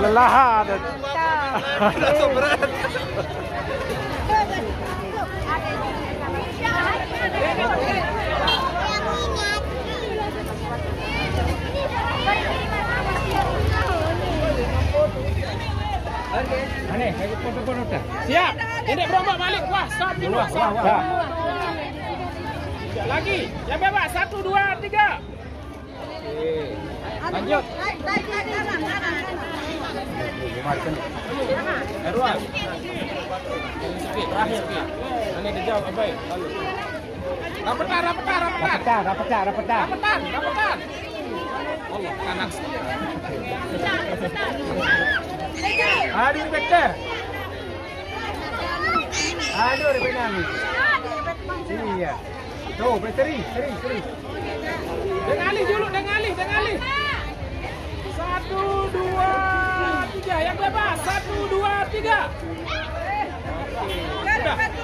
Lelahan. Terasa berat. Siap. Ini berombak balik. Wah, stop dulu. Lagi. Yang bebas. 1, 2, 3. Lanjut. Erwan, ini dijawab baik. Rapetan. Allah, kanak. Hadir bete. Hadir benami. Iya. Tuh, bateri. Dengali dulu. 1, 2, 3, yang bebas. 1, 2, 3. Sudah.